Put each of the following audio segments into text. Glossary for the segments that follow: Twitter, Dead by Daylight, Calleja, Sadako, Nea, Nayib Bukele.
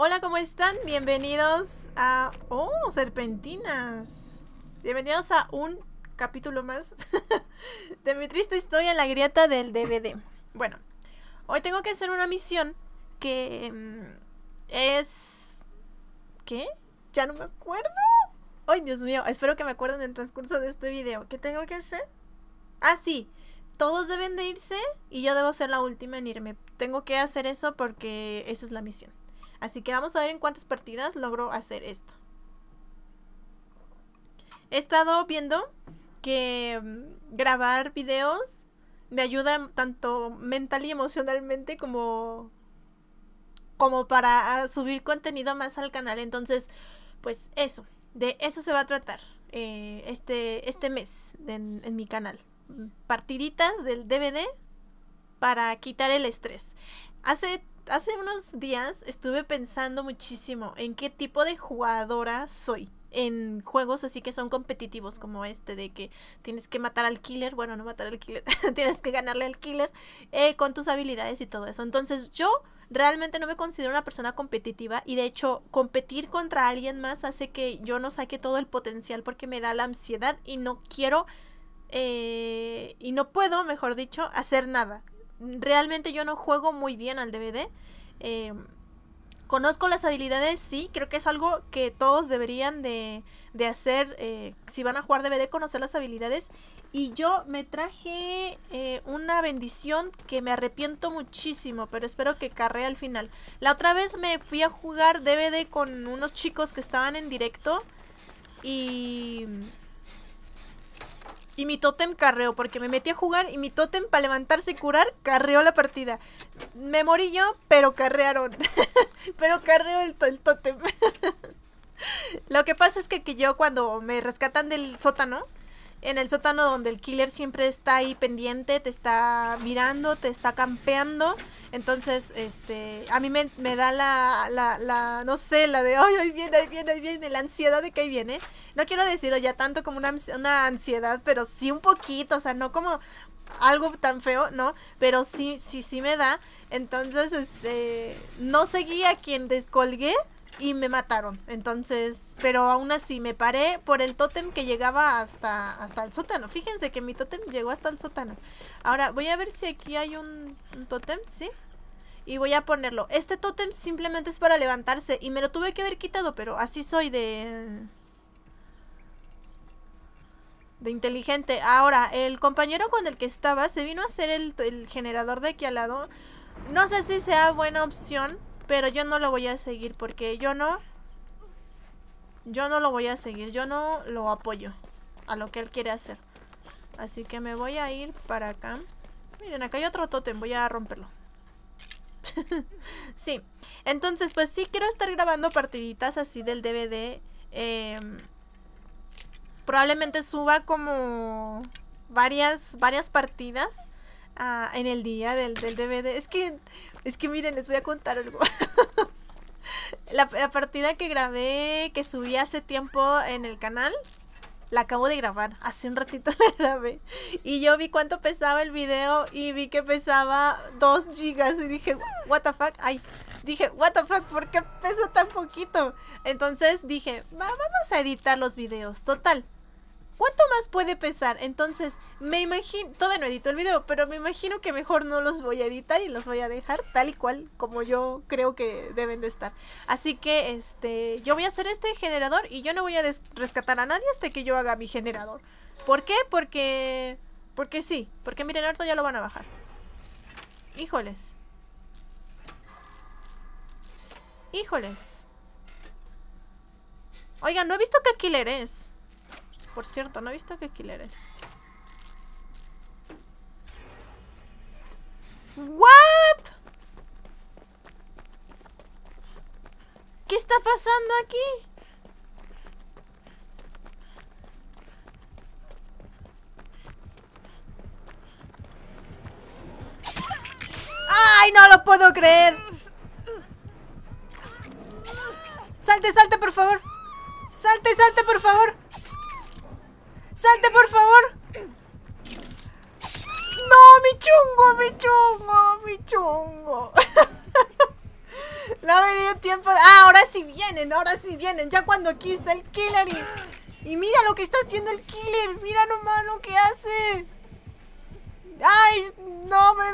Hola, ¿cómo están? Bienvenidos a... ¡Oh, serpentinas! Bienvenidos a un capítulo más de mi triste historia, la grieta del DVD. Bueno, hoy tengo que hacer una misión que es... ¿Qué? ¿Ya no me acuerdo? ¡Ay, Dios mío! Espero que me acuerden en el transcurso de este video. ¿Qué tengo que hacer? Ah, sí. Todos deben de irse y yo debo ser la última en irme. Tengo que hacer eso porque esa es la misión. Así que vamos a ver en cuántas partidas logro hacer esto. He estado viendo que grabar videos me ayuda tanto mental y emocionalmente como para subir contenido más al canal. Entonces, pues eso, de eso se va a tratar este mes en mi canal. Partiditas del DVD para quitar el estrés. Hace unos días estuve pensando muchísimo en qué tipo de jugadora soy en juegos así que son competitivos como este, de que tienes que matar al killer, bueno, no matar al killer, tienes que ganarle al killer con tus habilidades y todo eso. Entonces yo realmente no me considero una persona competitiva y de hecho competir contra alguien más hace que yo no saque todo el potencial porque me da la ansiedad y no quiero y no puedo, mejor dicho, hacer nada. Realmente yo no juego muy bien al DVD. Conozco las habilidades, sí, creo que es algo que todos deberían de hacer. Si van a jugar DVD, conocer las habilidades. Y yo me traje una bendición que me arrepiento muchísimo, pero espero que carree al final. La otra vez me fui a jugar DVD con unos chicos que estaban en directo y mi tótem carreó, porque me metí a jugar y mi tótem para levantarse y curar carreó la partida. Me morí yo, pero carrearon. Pero carreó el tótem. Lo que pasa es que yo cuando me rescatan del sótano, en el sótano donde el killer siempre está ahí pendiente, te está mirando, te está campeando. Entonces, a mí me da la no sé, la de, ay, ahí viene, la ansiedad de que ahí viene. No quiero decirlo ya tanto como una ansiedad, pero sí un poquito, o sea, no como algo tan feo, ¿no? Pero sí me da. Entonces, no seguí a quien descolgué. Y me mataron, entonces, pero aún así me paré por el tótem que llegaba hasta el sótano. Fíjense que mi tótem llegó hasta el sótano. Ahora voy a ver si aquí hay un tótem, ¿sí? Y voy a ponerlo. Este tótem simplemente es para levantarse y me lo tuve que haber quitado, pero así soy de inteligente. Ahora, el compañero con el que estaba se vino a hacer el generador de aquí al lado. No sé si sea buena opción, pero yo no lo voy a seguir porque yo no lo voy a seguir, yo no lo apoyo a lo que él quiere hacer. Así que me voy a ir para acá. Miren, acá hay otro tótem, voy a romperlo. Sí, entonces pues sí quiero estar grabando partiditas así del DVD. Probablemente suba como varias partidas en el día del DVD. Es que miren, les voy a contar algo. La partida que grabé, que subí hace tiempo en el canal, la acabo de grabar. Hace un ratito la grabé. Y yo vi cuánto pesaba el video y vi que pesaba 2 gigas. Y dije, what the fuck. Ay, dije, what the fuck, ¿por qué pesa tan poquito? Entonces dije, vamos a editar los videos. Total, ¿cuánto más puede pesar? Entonces, me imagino... Todavía no edito el video, pero me imagino que mejor no los voy a editar y los voy a dejar tal y cual como yo creo que deben de estar. Así que, yo voy a hacer este generador y yo no voy a rescatar a nadie hasta que yo haga mi generador. ¿Por qué? Porque sí. Porque miren, ahorita ya lo van a bajar. Híjoles. Híjoles. Oigan, no he visto qué killer es. Por cierto, no he visto qué killer es. ¿What? ¿Qué está pasando aquí? ¡Ay, no lo puedo creer! ¡Salte, salte, por favor! ¡Salte, salte, por favor! ¡Salte, por favor! ¡No, mi chungo! No me dio tiempo. Ah, ahora sí vienen. Ya cuando aquí está el killer y mira lo que está haciendo el killer. Mira nomás lo que hace. Ay, no me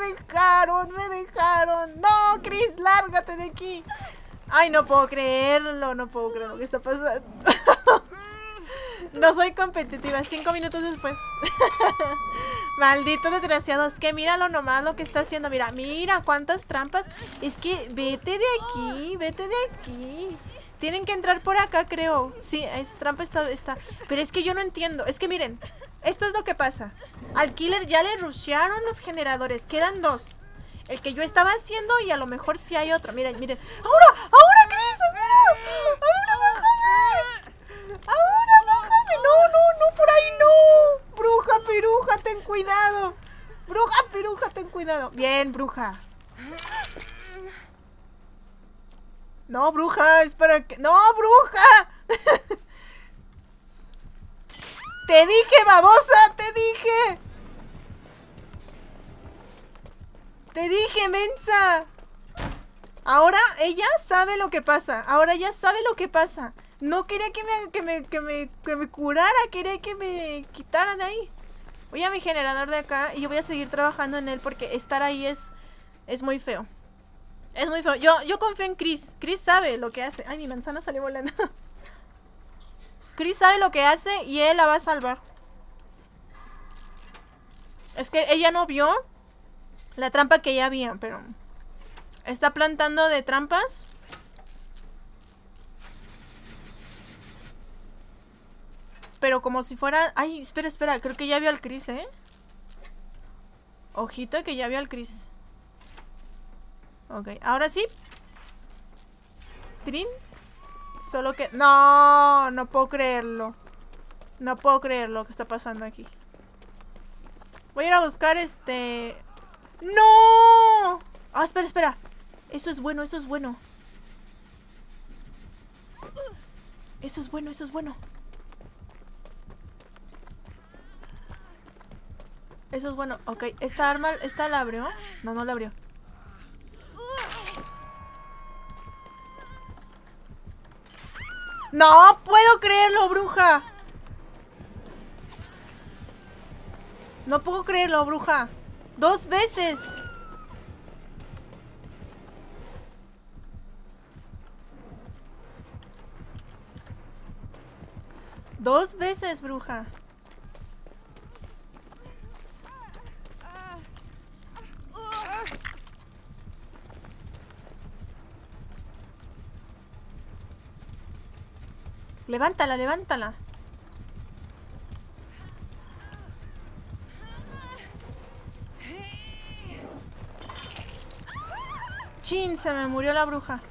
dejaron, No, Chris, lárgate de aquí. Ay, no puedo creerlo, no puedo creer lo que está pasando. No soy competitiva, 5 minutos después. Malditos desgraciados, que míralo nomás lo que está haciendo. Mira, mira cuántas trampas. Es que vete de aquí, Tienen que entrar por acá, creo. Sí, esa trampa está. Pero es que yo no entiendo, es que miren. Esto es lo que pasa. Al killer ya le rushearon los generadores. Quedan 2. El que yo estaba haciendo y a lo mejor sí hay otro. Miren, miren. ¡Ahora! ¡Ahora, Chris! ¡Ahora, bájame! ¡No, por ahí no! ¡Bruja, piruja, ten cuidado! ¡Bruja, piruja, ten cuidado! Bien, bruja. No, bruja, es para que... ¡No, bruja! ¡Te dije, babosa! ¡Te dije! ¡Te dije, mensa! Ahora ella sabe lo que pasa. Ahora ya sabe lo que pasa. No quería que me curara. Quería que me quitaran de ahí. Voy a mi generador de acá y yo voy a seguir trabajando en él porque estar ahí es muy feo. Es muy feo. Yo confío en Chris. Chris sabe lo que hace. Ay, mi manzana salió volando. Chris sabe lo que hace y él la va a salvar. Es que ella no vio la trampa que ya había, pero está plantando de trampas. Pero como si fuera... Ay, espera, espera, creo que ya vio al Chris, ¿eh? Ojito que ya vio al Chris. Ok, ahora sí. Trin. Solo que... No, no puedo creerlo. No puedo creer lo que está pasando aquí. Voy a ir a buscar este... ¡No! Ah, espera, espera. Eso es bueno, eso es bueno. Eso es bueno, eso es bueno. Eso es bueno. Ok, esta arma... ¿Esta la abrió? No, no la abrió. ¡No puedo creerlo, bruja! No puedo creerlo, bruja. 2 veces. Dos veces, bruja. Levántala, levántala. Chin, se me murió la bruja.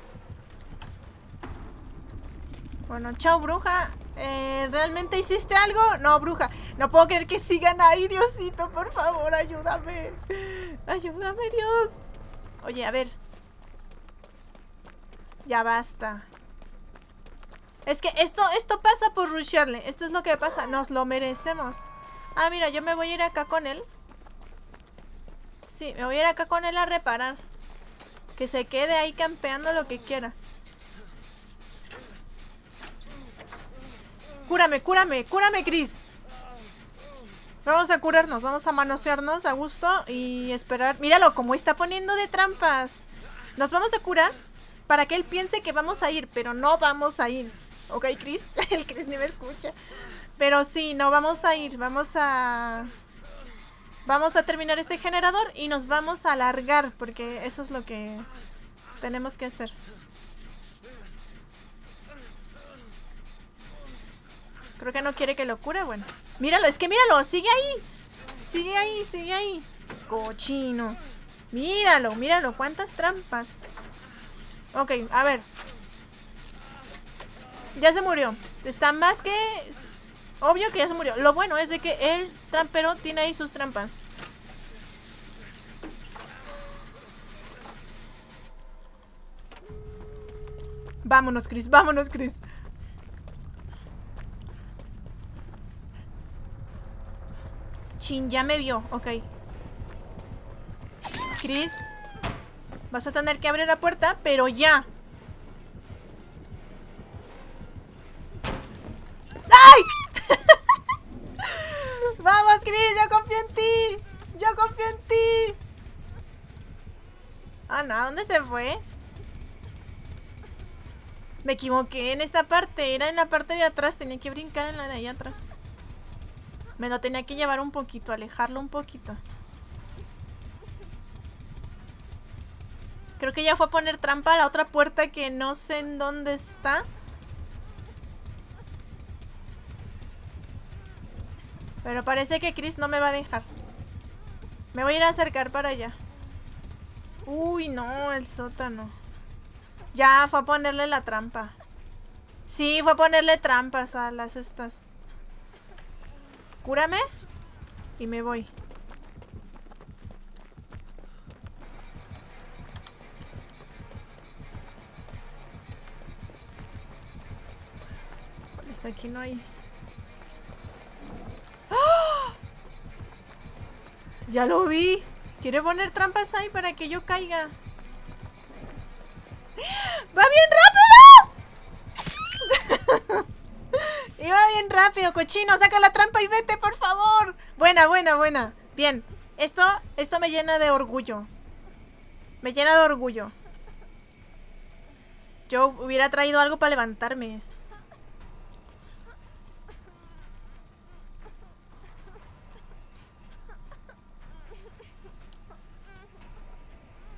Bueno, chao, bruja. ¿Realmente hiciste algo? No, bruja. No puedo creer que sigan ahí, Diosito. Por favor, ayúdame. Ayúdame, Dios. Oye, a ver. Ya basta. Es que esto pasa por rushearle. Esto es lo que pasa, nos lo merecemos. Ah, mira, yo me voy a ir acá con él. Sí, me voy a ir acá con él a reparar. Que se quede ahí campeando lo que quiera. Cúrame, cúrame, cúrame, Chris. Vamos a curarnos, vamos a manosearnos a gusto y esperar. Míralo, como está poniendo de trampas. Nos vamos a curar para que él piense que vamos a ir, pero no vamos a ir. Ok, Chris, el Chris ni me escucha. Pero sí, no vamos a ir. Vamos a terminar este generador y nos vamos a alargar, porque eso es lo que tenemos que hacer. Creo que no quiere que lo cure, bueno. Míralo, es que míralo, sigue ahí. Sigue ahí, sigue ahí. Cochino. Míralo, míralo, cuántas trampas. Ok, a ver. Ya se murió. Está más que... obvio que ya se murió. Lo bueno es de que el trampero tiene ahí sus trampas. Vámonos, Chris. Vámonos, Chris. Chin, ya me vio. Ok. Chris, vas a tener que abrir la puerta, pero ya. ¡Ay! ¡Vamos, Chris! ¡Yo confío en ti! ¡Yo confío en ti! Ah, no, ¿a dónde se fue? Me equivoqué en esta parte. Era en la parte de atrás. Tenía que brincar en la de allá atrás. Me lo tenía que llevar un poquito, alejarlo un poquito. Creo que ya fue a poner trampa a la otra puerta que no sé en dónde está. Pero parece que Chris no me va a dejar. Me voy a ir a acercar para allá. Uy, no, el sótano. Ya, fue a ponerle la trampa. Sí, fue a ponerle trampas a las estas. Cúrame y me voy. Pues aquí no hay. ¡Oh! Ya lo vi. Quiere poner trampas ahí para que yo caiga. ¡Va bien rápido! ¡Iba bien rápido, cochino! ¡Saca la trampa y vete, por favor! Buena, buena, buena. Bien. Esto me llena de orgullo. Me llena de orgullo. Yo hubiera traído algo para levantarme.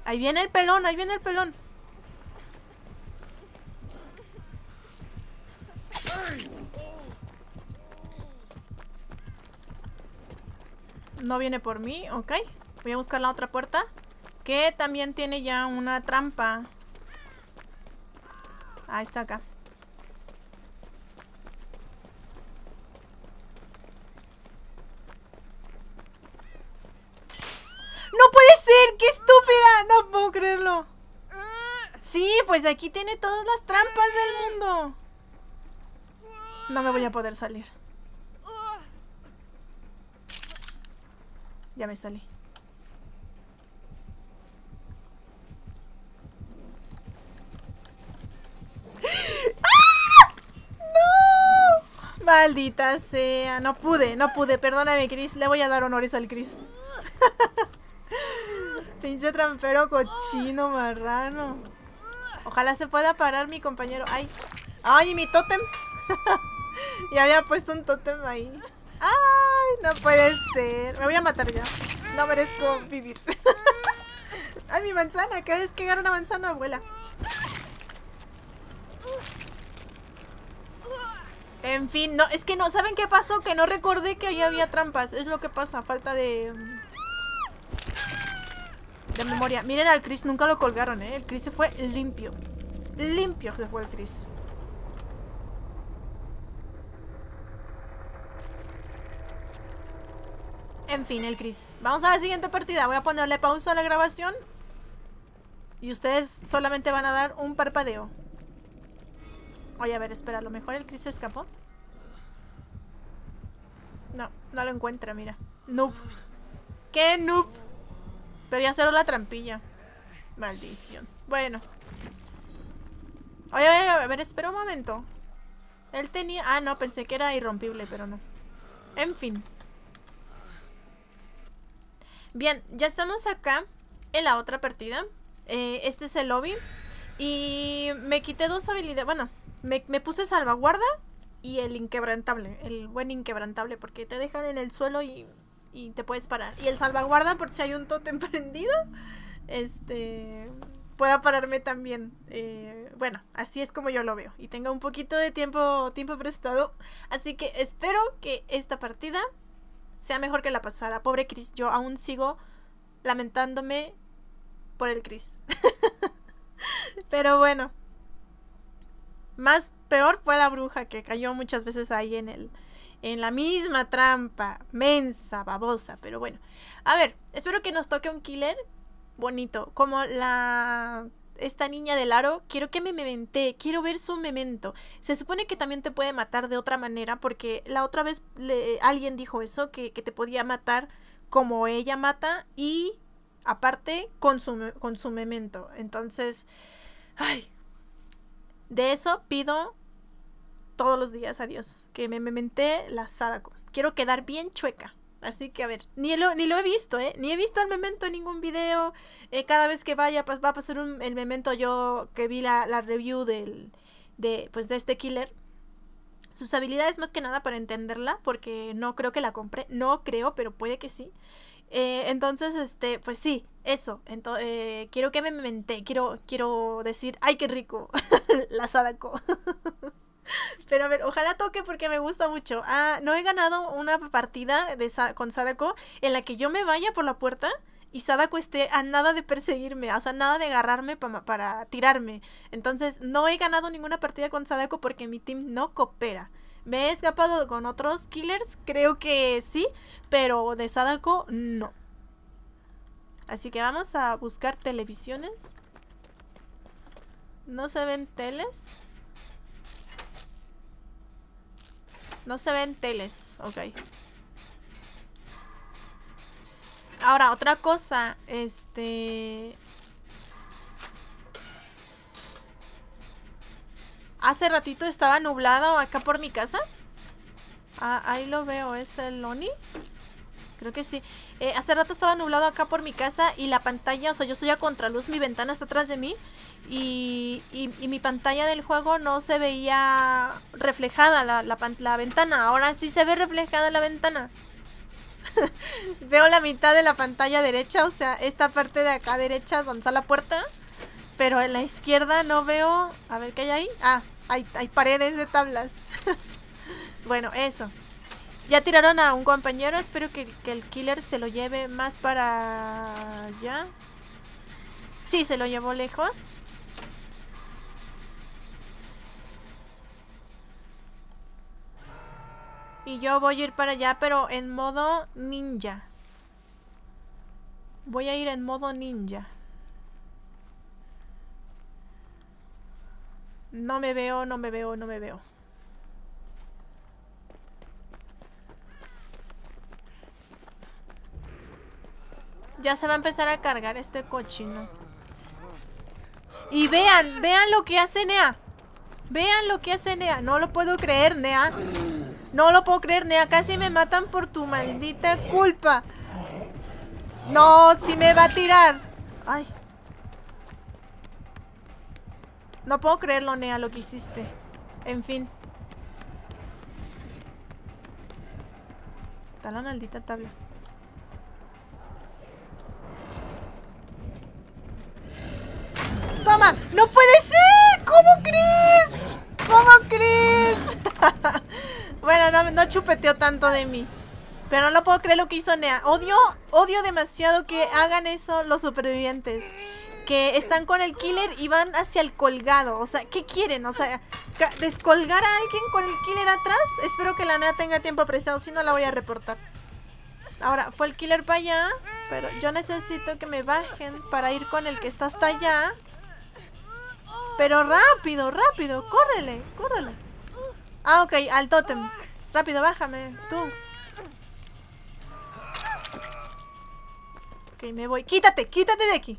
Ahí viene el pelón, ahí viene el pelón. No viene por mí, ok. Voy a buscar la otra puerta, que también tiene ya una trampa. Ah, está acá. ¡No puede ser! ¡Qué estúpida! No puedo creerlo. Sí, pues aquí tiene todas las trampas del mundo. No me voy a poder salir. Ya me salí. ¡Ah! ¡No! Maldita sea. No pude, no pude. Perdóname, Chris. Le voy a dar honores al Chris. Pinche trampero cochino marrano. Ojalá se pueda parar mi compañero. Ay, ay, mi tótem. Ya había puesto un tótem ahí. Ay, no puede ser. Me voy a matar ya. No merezco vivir. Ay, mi manzana. Cada vez que agarro una manzana, abuela. En fin, no, es que no. ¿Saben qué pasó? Que no recordé que ahí había trampas. Es lo que pasa, falta de memoria. Miren al Chris, nunca lo colgaron, ¿eh? El Chris se fue limpio. Limpio se fue el Chris. En fin, el Chris. Vamos a la siguiente partida. Voy a ponerle pausa a la grabación. Y ustedes solamente van a dar un parpadeo. Oye, a ver, espera. A lo mejor el Chris se escapó. No, no lo encuentra, mira. Noob. ¡Qué noob! Pero ya cerró la trampilla. Maldición. Bueno. Oye, a ver, espera un momento. Él tenía... Ah, no, pensé que era irrompible, pero no. En fin. Bien, ya estamos acá en la otra partida. Este es el lobby. Y me quité dos habilidades. Bueno, me puse salvaguarda y el inquebrantable. El buen inquebrantable, porque te dejan en el suelo y... Y te puedes parar. Y el salvaguarda, por si hay un tótem prendido, pueda pararme también. Bueno, así es como yo lo veo. Y tenga un poquito de tiempo prestado. Así que espero que esta partida sea mejor que la pasada. Pobre Chris, yo aún sigo lamentándome por el Chris. Pero bueno. Más peor fue la bruja, que cayó muchas veces ahí en la misma trampa, mensa, babosa, pero bueno. A ver, espero que nos toque un killer bonito, como esta niña del aro. Quiero que me memente, quiero ver su memento. Se supone que también te puede matar de otra manera, porque la otra vez alguien dijo eso, que te podía matar como ella mata y aparte con su memento. Entonces, ay, de eso pido todos los días a Dios, que me mementé la Sadako. Quiero quedar bien chueca. Así que a ver, ni lo he visto, ¿eh? Ni he visto el memento en ningún video. Cada vez que vaya, va a pasar el memento. Yo que vi la review de este killer. Sus habilidades más que nada para entenderla, porque no creo que la compre. No creo, pero puede que sí. Entonces, pues sí, eso. Quiero que me memente. Quiero decir, ¡ay, qué rico! La Sadako. Pero a ver, ojalá toque porque me gusta mucho. Ah, no he ganado una partida con Sadako en la que yo me vaya por la puerta y Sadako esté a nada de perseguirme, o sea, nada de agarrarme para tirarme. Entonces, no he ganado ninguna partida con Sadako porque mi team no coopera. Me he escapado con otros killers, creo que sí, pero de Sadako no. Así que vamos a buscar televisiones. No se ven teles. No se ven teles, ok. Ahora, otra cosa, hace ratito estaba nublado acá por mi casa. Ah, ahí lo veo, ¿es el Oni? Creo que sí. Hace rato estaba nublado acá por mi casa y la pantalla, o sea, yo estoy a contraluz, mi ventana está atrás de mí y mi pantalla del juego no se veía reflejada la ventana. Ahora sí se ve reflejada la ventana. Veo la mitad de la pantalla derecha, o sea, esta parte de acá derecha donde está la puerta, pero en la izquierda no veo... A ver, ¿qué hay ahí? Ah, hay paredes de tablas. Bueno, eso. Ya tiraron a un compañero, espero que el killer se lo lleve más para allá. Sí, se lo llevó lejos. Y yo voy a ir para allá, pero en modo ninja. Voy a ir en modo ninja. No me veo, no me veo, no me veo. Ya se va a empezar a cargar este cochino. Y vean, vean lo que hace Nea. Vean lo que hace Nea. No lo puedo creer, Nea. No lo puedo creer, Nea. Casi me matan por tu maldita culpa. No, sí me va a tirar. Ay. No puedo creerlo, Nea, lo que hiciste. En fin. Está la maldita tabla. ¡Toma! ¡No puede ser! ¿Cómo crees? ¿Cómo crees? Bueno, no chupeteó tanto de mí. Pero no lo puedo creer lo que hizo Nea. Odio demasiado que hagan eso los supervivientes. Que están con el killer y van hacia el colgado. O sea, ¿qué quieren? O sea, ¿descolgar a alguien con el killer atrás? Espero que la Nea tenga tiempo prestado, si no la voy a reportar. Ahora, fue el killer para allá. Pero yo necesito que me bajen para ir con el que está hasta allá. Pero rápido, rápido, córrele, córrele. Ah, ok, al tótem. Rápido, bájame, tú. Ok, me voy. Quítate, quítate de aquí.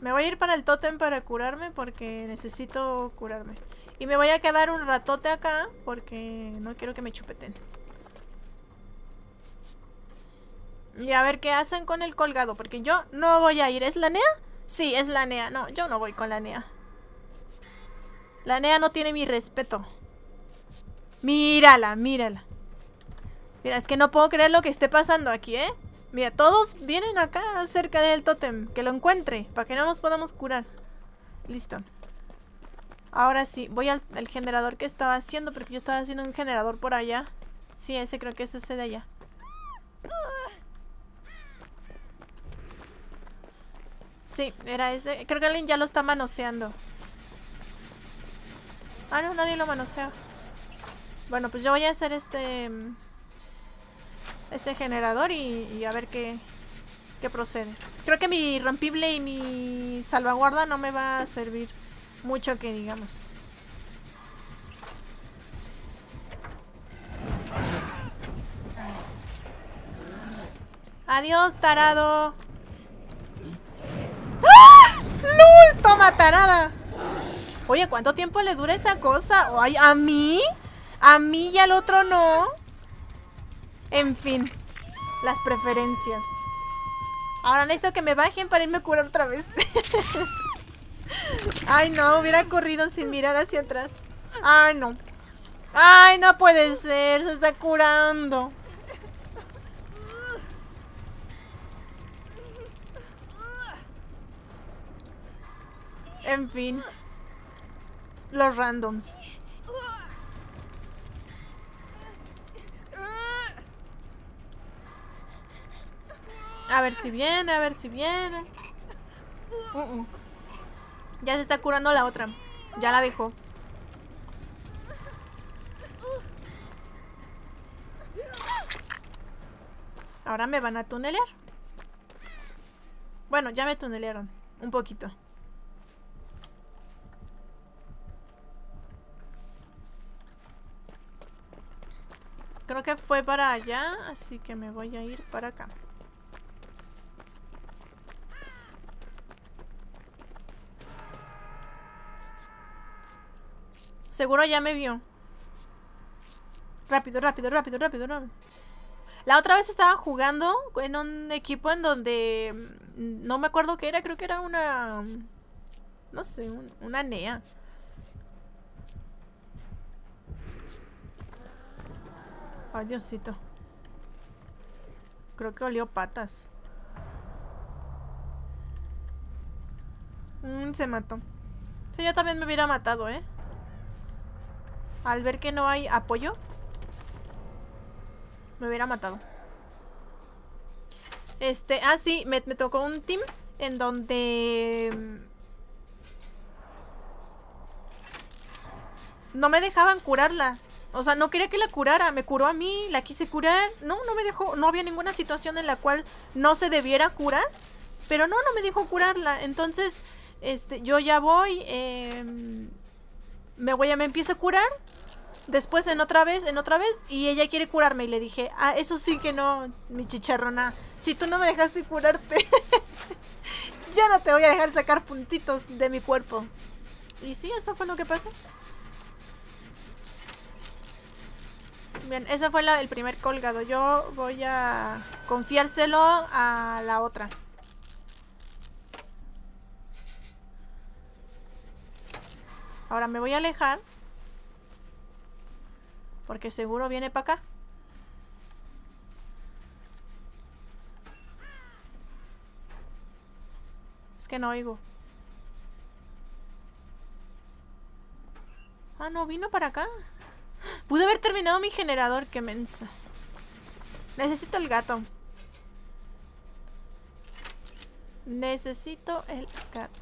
Me voy a ir para el tótem para curarme porque necesito curarme. Y me voy a quedar un ratote acá porque no quiero que me chupeten. Y a ver qué hacen con el colgado, porque yo no voy a ir. ¿Es la Nea? Sí, es la Nea. No, yo no voy con la Nea. La Nea no tiene mi respeto. Mírala, mírala. Mira, es que no puedo creer lo que esté pasando aquí, ¿eh? Mira, todos vienen acá cerca del tótem. Que lo encuentre, para que no nos podamos curar. Listo. Ahora sí, voy al generador que estaba haciendo, porque yo estaba haciendo un generador por allá. Sí, ese creo que es ese de allá. Sí, era ese. Creo que alguien ya lo está manoseando. Ah, no, nadie lo manosea. Bueno, pues yo voy a hacer este generador y a ver qué procede. Creo que mi irrompible y mi salvaguarda no me va a servir mucho que digamos. Adiós, tarado. ¡Ah! ¡Lol! ¡Toma, tarada! Oye, ¿cuánto tiempo le dura esa cosa? ¡Ay, a mí! A mí y al otro no. En fin, las preferencias. Ahora necesito que me bajen para irme a curar otra vez. Ay, no, hubiera corrido sin mirar hacia atrás. Ay, no. Ay, no puede ser, se está curando. En fin, los randoms. A ver si viene, a ver si viene. Ya se está curando la otra. Ya la dejó. Ahora me van a tunelear. Bueno, ya me tunelearon un poquito. Creo que fue para allá, así que me voy a ir para acá. Seguro ya me vio. Rápido, rápido, rápido, rápido, rápido. La otra vez estaba jugando en un equipo en donde... no me acuerdo qué era, creo que era una... no sé, una NEA. Ay, Diosito. Creo que olió patas. Se mató. Sí, yo también me hubiera matado, ¿eh? Al ver que no hay apoyo, me hubiera matado. Ah, sí, me tocó un team en donde... no me dejaban curarla. O sea, no quería que la curara, me curó a mí, la quise curar. No, no me dejó, no había ninguna situación en la cual no se debiera curar. Pero no, no me dejó curarla. Entonces, yo ya voy, me empiezo a curar. Después en otra vez. Y ella quiere curarme y le dije, ah, eso sí que no, mi chicharrona. Si tú no me dejaste curarte, yo no te voy a dejar sacar puntitos de mi cuerpo. Y sí, eso fue lo que pasó. Bien, ese fue el primer colgado. Yo voy a confiárselo a la otra. Ahora me voy a alejar, porque seguro viene para acá. Es que no oigo. Ah, no, vino para acá. Pude haber terminado mi generador, qué mensa. Necesito el gato. Necesito el gato.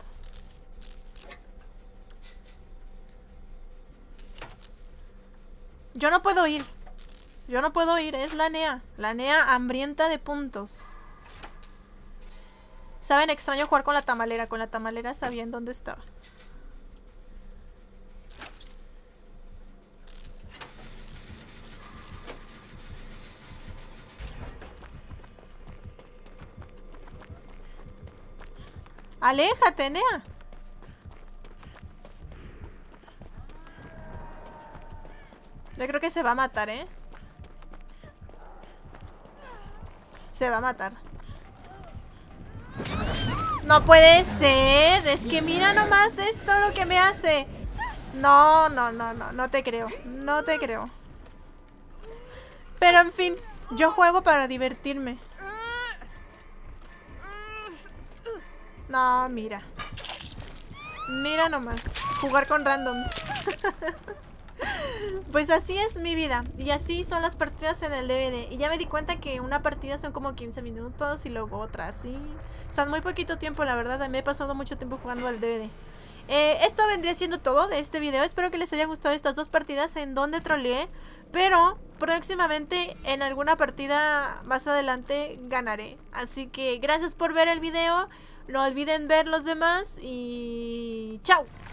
Yo no puedo ir. Yo no puedo ir, es la NEA. La NEA hambrienta de puntos. Saben, extraño jugar con la tamalera. Con la tamalera sabían dónde estaba. ¡Aléjate, NEA! Yo creo que se va a matar, ¿eh? Se va a matar. ¡No puede ser! Es que mira nomás esto lo que me hace. No, no, no, no. No te creo. No te creo. Pero en fin, yo juego para divertirme. No, mira. Mira nomás. Jugar con randoms. Pues así es mi vida. Y así son las partidas en el DVD. Y ya me di cuenta que una partida son como 15 minutos y luego otra así. Son muy poquito tiempo, la verdad. Me he pasado mucho tiempo jugando al DVD. Esto vendría siendo todo de este video. Espero que les haya gustado estas dos partidas en donde troleé. Pero próximamente en alguna partida más adelante ganaré. Así que gracias por ver el video. No olviden ver los demás y... ¡chao!